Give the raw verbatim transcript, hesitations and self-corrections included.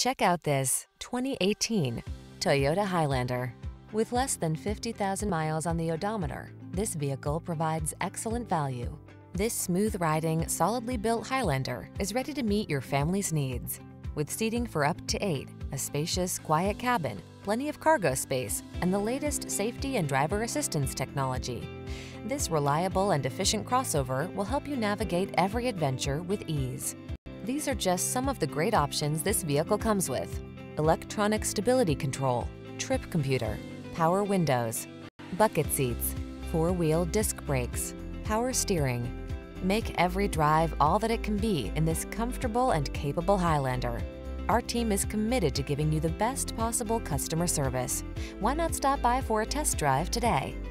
Check out this twenty eighteen Toyota Highlander. With less than fifty thousand miles on the odometer, this vehicle provides excellent value. This smooth-riding, solidly built Highlander is ready to meet your family's needs. With seating for up to eight, a spacious, quiet cabin, plenty of cargo space, and the latest safety and driver assistance technology, this reliable and efficient crossover will help you navigate every adventure with ease. These are just some of the great options this vehicle comes with: electronic stability control, trip computer, power windows, bucket seats, four-wheel disc brakes, power steering. Make every drive all that it can be in this comfortable and capable Highlander. Our team is committed to giving you the best possible customer service. Why not stop by for a test drive today?